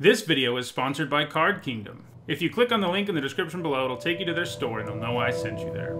This video is sponsored by Card Kingdom. If you click on the link in the description below, it'll take you to their store and they'll know I sent you there.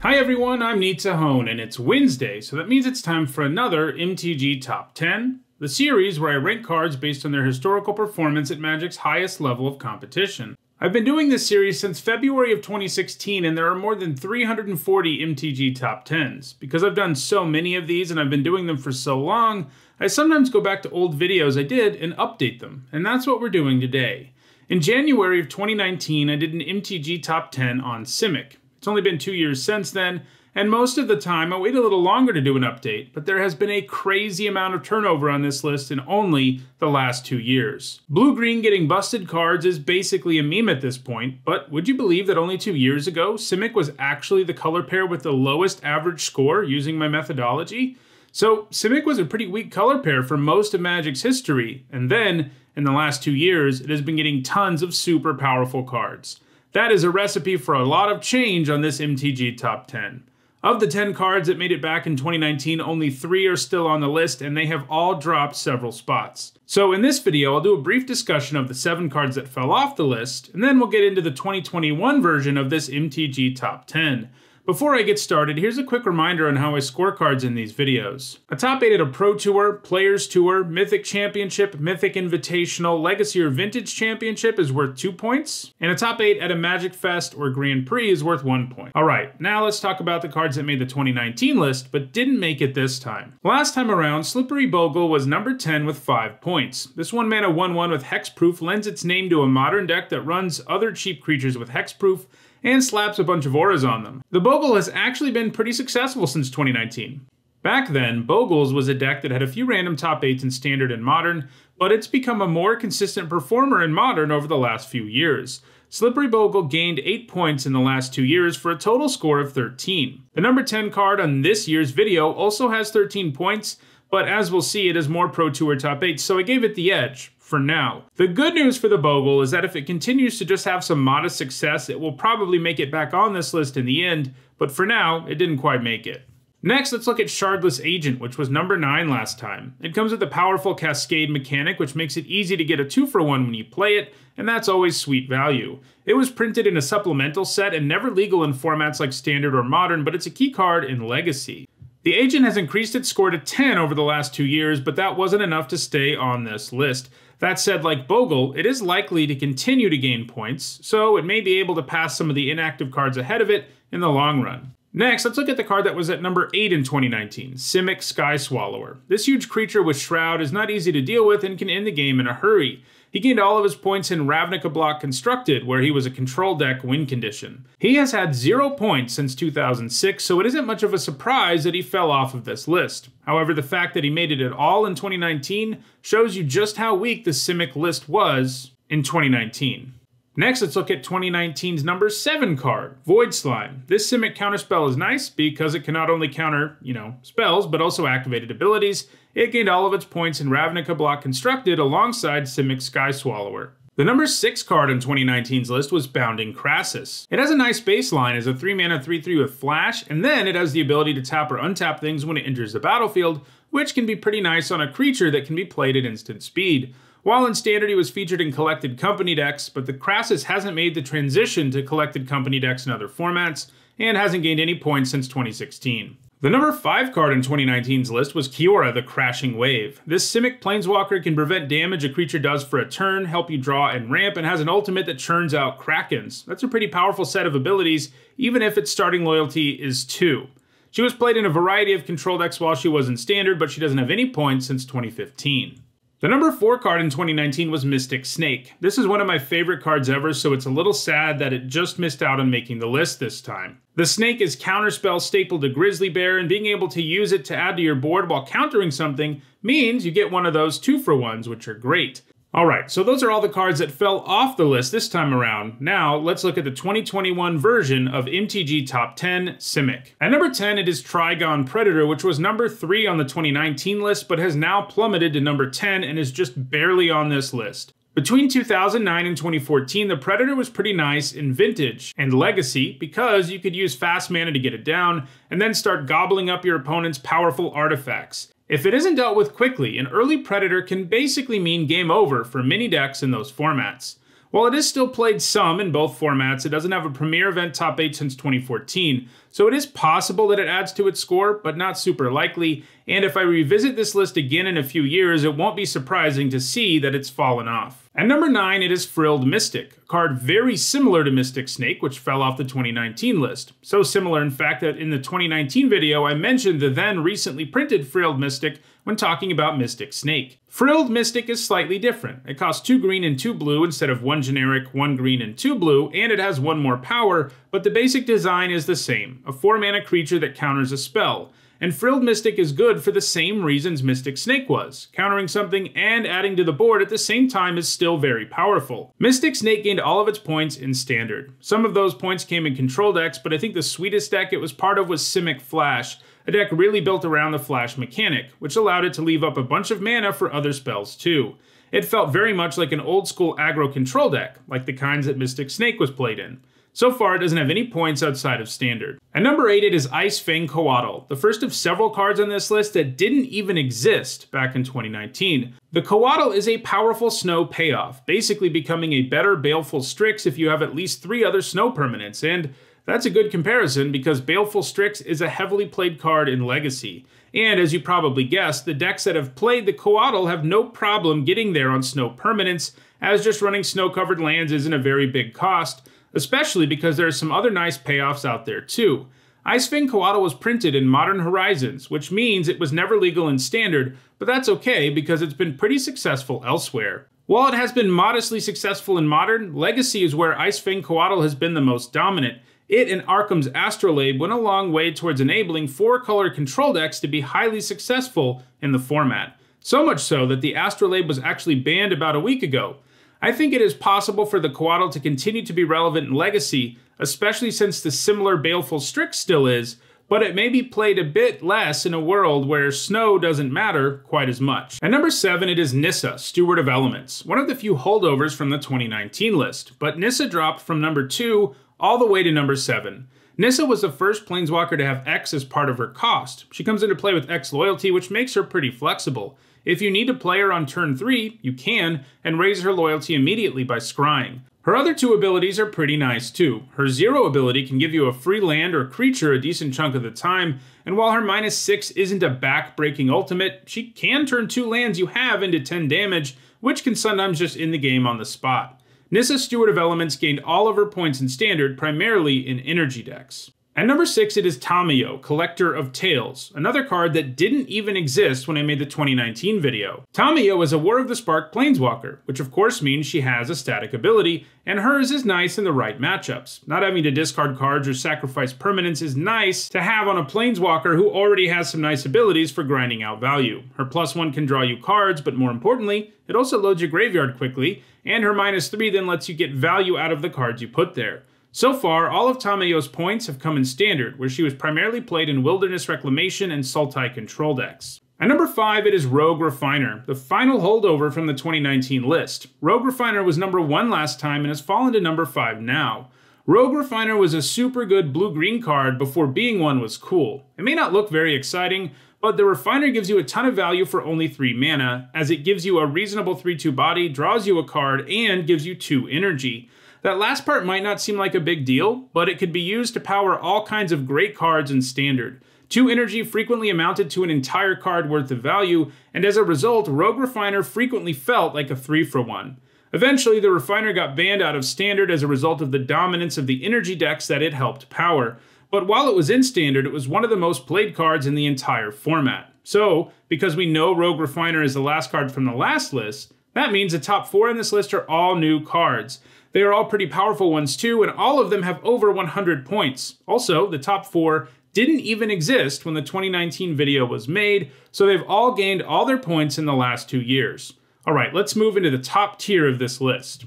Hi everyone, I'm Nizzahon, and it's Wednesday, so that means it's time for another MTG Top 10, the series where I rank cards based on their historical performance at Magic's highest level of competition. I've been doing this series since February of 2016, and there are more than 340 MTG Top 10s. Because I've done so many of these and I've been doing them for so long, I sometimes go back to old videos I did and update them, and that's what we're doing today. In January of 2019, I did an MTG Top 10 on Simic. It's only been 2 years since then, and most of the time I wait a little longer to do an update, but there has been a crazy amount of turnover on this list in only the last 2 years. Blue-green getting busted cards is basically a meme at this point, but would you believe that only 2 years ago, Simic was actually the color pair with the lowest average score using my methodology? So Simic was a pretty weak color pair for most of Magic's history, and then, in the last 2 years, it has been getting tons of super powerful cards. That is a recipe for a lot of change on this MTG Top 10. Of the 10 cards that made it back in 2019, only 3 are still on the list, and they have all dropped several spots. So in this video, I'll do a brief discussion of the 7 cards that fell off the list, and then we'll get into the 2021 version of this MTG Top 10. Before I get started, here's a quick reminder on how I score cards in these videos. I top 8 at a Pro Tour, Players Tour, Mythic Championship, Mythic Invitational, Legacy or Vintage Championship is worth 2 points, and a top 8 at a Magic Fest or Grand Prix is worth 1 point. Alright, now let's talk about the cards that made the 2019 list but didn't make it this time. Last time around, Slippery Bogle was number 10 with 5 points. This 1-mana 1-1 with Hexproof lends its name to a modern deck that runs other cheap creatures with Hexproof and slaps a bunch of auras on them. The Bogle has actually been pretty successful since 2019. Back then, Bogles was a deck that had a few random top 8s in Standard and Modern, but it's become a more consistent performer in Modern over the last few years. Slippery Bogle gained 8 points in the last 2 years for a total score of 13. The number 10 card on this year's video also has 13 points, but as we'll see, it is more Pro Tour top 8, so I gave it the edge. For now. The good news for the Bogle is that if it continues to just have some modest success, it will probably make it back on this list in the end, but for now, it didn't quite make it. Next, let's look at Shardless Agent, which was number 9 last time. It comes with a powerful Cascade mechanic, which makes it easy to get a 2-for-1 when you play it, and that's always sweet value. It was printed in a supplemental set and never legal in formats like Standard or Modern, but it's a key card in Legacy. The Agent has increased its score to 10 over the last 2 years, but that wasn't enough to stay on this list. That said, like Bogle, it is likely to continue to gain points, so it may be able to pass some of the inactive cards ahead of it in the long run. Next, let's look at the card that was at number 8 in 2019, Simic Sky Swallower. This huge creature with Shroud is not easy to deal with and can end the game in a hurry. He gained all of his points in Ravnica Block Constructed, where he was a control deck win condition. He has had 0 points since 2006, so it isn't much of a surprise that he fell off of this list. However, the fact that he made it at all in 2019 shows you just how weak the Simic list was in 2019. Next, let's look at 2019's number 7 card, Void Slime. This Simic counterspell is nice because it can not only counter, spells, but also activated abilities. It gained all of its points in Ravnica Block Constructed alongside Simic Sky Swallower. The number 6 card in 2019's list was Bounding Krasis. It has a nice baseline as a 3-mana 3-3 with Flash, and then it has the ability to tap or untap things when it enters the battlefield, which can be pretty nice on a creature that can be played at instant speed. While in Standard, he was featured in Collected Company decks, but the Krasis hasn't made the transition to Collected Company decks in other formats, and hasn't gained any points since 2016. The number 5 card in 2019's list was Kiora, the Crashing Wave. This Simic Planeswalker can prevent damage a creature does for a turn, help you draw and ramp, and has an ultimate that churns out Krakens. That's a pretty powerful set of abilities, even if its starting loyalty is 2. She was played in a variety of control decks while she was in Standard, but she doesn't have any points since 2015. The number 4 card in 2019 was Mystic Snake. This is one of my favorite cards ever, so it's a little sad that it just missed out on making the list this time. The snake is counterspell stapled to Grizzly Bear, and being able to use it to add to your board while countering something means you get one of those 2-for-1s, which are great. Alright, so those are all the cards that fell off the list this time around. Now, let's look at the 2021 version of MTG Top 10 Simic. At number 10, it is Trigon Predator, which was number 3 on the 2019 list, but has now plummeted to number 10 and is just barely on this list. Between 2009 and 2014, the Predator was pretty nice in Vintage and Legacy because you could use fast mana to get it down and then start gobbling up your opponent's powerful artifacts. If it isn't dealt with quickly, an early Predator can basically mean game over for many decks in those formats. While it is still played some in both formats, it doesn't have a premier event top 8 since 2014, so it is possible that it adds to its score, but not super likely, and if I revisit this list again in a few years, it won't be surprising to see that it's fallen off. At number 9, it is Frilled Mystic, a card very similar to Mystic Snake, which fell off the 2019 list. So similar, in fact, that in the 2019 video, I mentioned the then recently printed Frilled Mystic when talking about Mystic Snake. Frilled Mystic is slightly different. It costs 2 green and 2 blue instead of 1 generic, 1 green and 2 blue, and it has 1 more power, but the basic design is the same, a 4-mana creature that counters a spell. And Frilled Mystic is good for the same reasons Mystic Snake was. Countering something and adding to the board at the same time is still very powerful. Mystic Snake gained all of its points in Standard. Some of those points came in control decks, but I think the sweetest deck it was part of was Simic Flash, a deck really built around the Flash mechanic, which allowed it to leave up a bunch of mana for other spells too. It felt very much like an old-school aggro control deck, like the kinds that Mystic Snake was played in. So far, it doesn't have any points outside of Standard. At number 8, it is Ice Fang Coatl, the first of several cards on this list that didn't even exist back in 2019. The Coatl is a powerful snow payoff, basically becoming a better Baleful Strix if you have at least 3 other snow permanents, and that's a good comparison because Baleful Strix is a heavily played card in Legacy. And as you probably guessed, the decks that have played the Coatl have no problem getting there on snow permanents, as just running snow-covered lands isn't a very big cost, especially because there are some other nice payoffs out there too. Ice Fang Coatl was printed in Modern Horizons, which means it was never legal in Standard, but that's okay because it's been pretty successful elsewhere. While it has been modestly successful in Modern, Legacy is where Ice Fang Coatl has been the most dominant. It and Arkham's Astrolabe went a long way towards enabling 4-color control decks to be highly successful in the format. So much so that the Astrolabe was actually banned about a week ago. I think it is possible for the Coatl to continue to be relevant in Legacy, especially since the similar Baleful Strix still is, but it may be played a bit less in a world where snow doesn't matter quite as much. At number 7, it is Nissa, Steward of Elements, one of the few holdovers from the 2019 list, but Nissa dropped from number 2 all the way to number 7. Nissa was the first Planeswalker to have X as part of her cost. She comes into play with X loyalty, which makes her pretty flexible. If you need to play her on turn 3, you can, and raise her loyalty immediately by scrying. Her other 2 abilities are pretty nice too. Her 0 ability can give you a free land or creature a decent chunk of the time, and while her -6 isn't a back-breaking ultimate, she can turn 2 lands you have into 10 damage, which can sometimes just end the game on the spot. Nissa, Steward of Elements gained all of her points in Standard, primarily in energy decks. At number 6, it is Tamayo, Collector of Tales, another card that didn't even exist when I made the 2019 video. Tamayo is a War of the Spark Planeswalker, which of course means she has a static ability, and hers is nice in the right matchups. Not having to discard cards or sacrifice permanents is nice to have on a Planeswalker who already has some nice abilities for grinding out value. Her +1 can draw you cards, but more importantly, it also loads your graveyard quickly, and her -3 then lets you get value out of the cards you put there. So far, all of Tamayo's points have come in Standard, where she was primarily played in Wilderness Reclamation and Sultai Control decks. At number 5, it is Rogue Refiner, the final holdover from the 2019 list. Rogue Refiner was number 1 last time and has fallen to number 5 now. Rogue Refiner was a super good blue-green card before being one was cool. It may not look very exciting, but the Refiner gives you a ton of value for only 3 mana, as it gives you a reasonable 3/2 body, draws you a card, and gives you 2 energy. That last part might not seem like a big deal, but it could be used to power all kinds of great cards in Standard. 2 energy frequently amounted to an entire card worth of value, and as a result, Rogue Refiner frequently felt like a 3-for-1. Eventually, the Refiner got banned out of Standard as a result of the dominance of the energy decks that it helped power. But while it was in Standard, it was one of the most played cards in the entire format. So, because we know Rogue Refiner is the last card from the last list, that means the top 4 in this list are all new cards. They are all pretty powerful ones too, and all of them have over 100 points. Also, the top 4 didn't even exist when the 2019 video was made, so they've all gained all their points in the last 2 years. All right, let's move into the top tier of this list.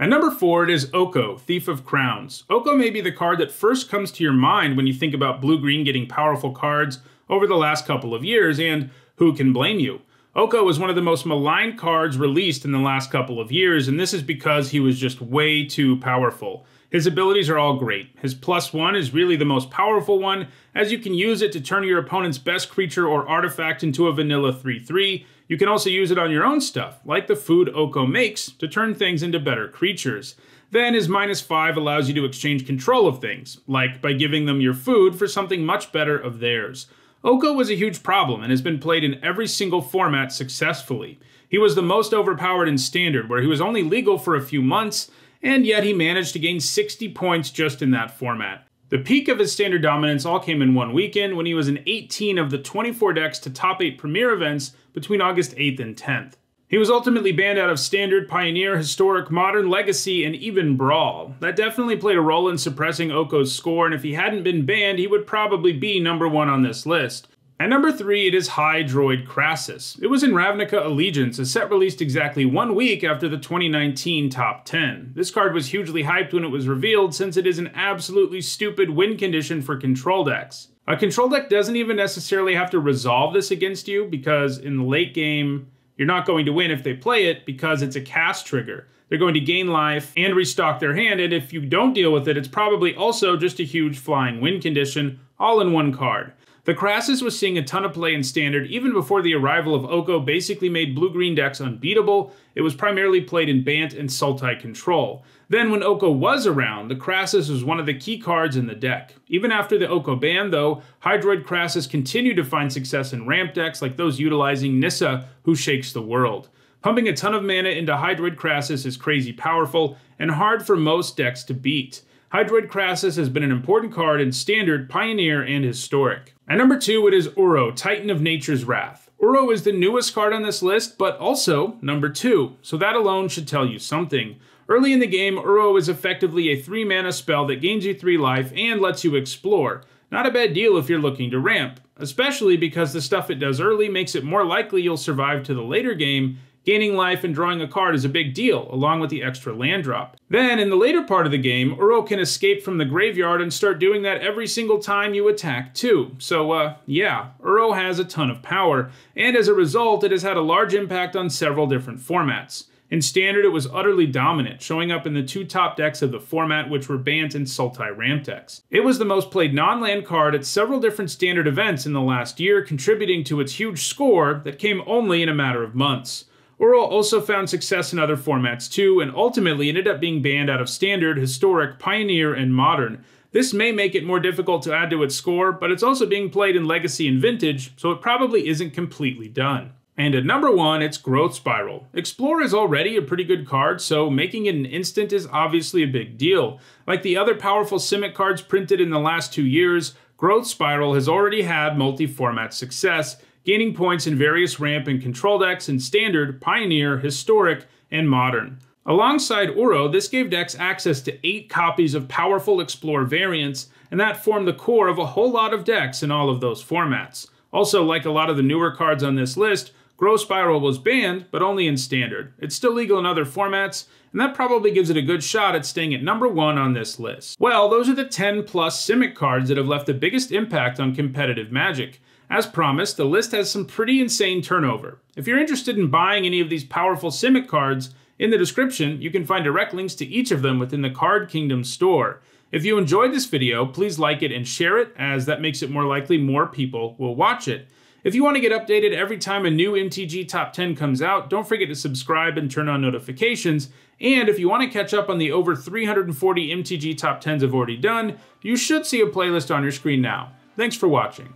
At number 4, it is Oko, Thief of Crowns. Oko may be the card that first comes to your mind when you think about blue-green getting powerful cards over the last couple of years, and who can blame you? Oko was one of the most maligned cards released in the last couple of years, and this is because he was just way too powerful. His abilities are all great. His +1 is really the most powerful one, as you can use it to turn your opponent's best creature or artifact into a vanilla 3/3. You can also use it on your own stuff, like the food Oko makes, to turn things into better creatures. Then his -5 allows you to exchange control of things, like by giving them your food for something much better of theirs. Oko was a huge problem and has been played in every single format successfully. He was the most overpowered in Standard, where he was only legal for a few months, and yet he managed to gain 60 points just in that format. The peak of his Standard dominance all came in one weekend when he was in 18 of the 24 decks to top 8 Premier events between August 8th and 10th. He was ultimately banned out of Standard, Pioneer, Historic, Modern, Legacy, and even Brawl. That definitely played a role in suppressing Oko's score, and if he hadn't been banned, he would probably be number 1 on this list. At number 3, it is Hydroid Krasis. It was in Ravnica Allegiance, a set released exactly 1 week after the 2019 Top 10. This card was hugely hyped when it was revealed, since it is an absolutely stupid win condition for control decks. A control deck doesn't even necessarily have to resolve this against you, because in the late game, you're not going to win if they play it because it's a cast trigger. They're going to gain life and restock their hand, and if you don't deal with it, it's probably also just a huge flying win condition, all in one card. The Krasis was seeing a ton of play in Standard even before the arrival of Oko basically made blue-green decks unbeatable. It was primarily played in Bant and Sultai Control. Then when Oko was around, the Krasis was one of the key cards in the deck. Even after the Oko ban, though, Hydroid Krasis continued to find success in ramp decks like those utilizing Nissa, who shakes the world. Pumping a ton of mana into Hydroid Krasis is crazy powerful and hard for most decks to beat. Hydroid Krasis has been an important card in Standard, Pioneer, and Historic. At number 2, it is Uro, Titan of Nature's Wrath. Uro is the newest card on this list, but also number 2, so that alone should tell you something. Early in the game, Uro is effectively a 3-mana spell that gains you 3 life and lets you explore. Not a bad deal if you're looking to ramp, especially because the stuff it does early makes it more likely you'll survive to the later game. Gaining life and drawing a card is a big deal, along with the extra land drop. Then, in the later part of the game, Uro can escape from the graveyard and start doing that every single time you attack too. So yeah, Uro has a ton of power, and as a result, it has had a large impact on several different formats. In Standard, it was utterly dominant, showing up in the 2 top decks of the format, which were Bant and Sultai ramp decks. It was the most played non-land card at several different Standard events in the last year, contributing to its huge score that came only in a matter of months. Uro also found success in other formats too, and ultimately ended up being banned out of Standard, Historic, Pioneer, and Modern. This may make it more difficult to add to its score, but it's also being played in Legacy and Vintage, so it probably isn't completely done. And at number 1, it's Growth Spiral. Explore is already a pretty good card, so making it an instant is obviously a big deal. Like the other powerful Simic cards printed in the last 2 years, Growth Spiral has already had multi-format success, gaining points in various ramp and control decks in Standard, Pioneer, Historic, and Modern. Alongside Uro, this gave decks access to 8 copies of powerful Explore variants, and that formed the core of a whole lot of decks in all of those formats. Also, like a lot of the newer cards on this list, Growth Spiral was banned, but only in Standard. It's still legal in other formats, and that probably gives it a good shot at staying at number 1 on this list. Well, those are the 10+ Simic cards that have left the biggest impact on competitive Magic. As promised, the list has some pretty insane turnover. If you're interested in buying any of these powerful Simic cards, in the description you can find direct links to each of them within the Card Kingdom store. If you enjoyed this video, please like it and share it, as that makes it more likely more people will watch it. If you want to get updated every time a new MTG Top 10 comes out, don't forget to subscribe and turn on notifications. And if you want to catch up on the over 340 MTG Top 10s I've already done, you should see a playlist on your screen now. Thanks for watching.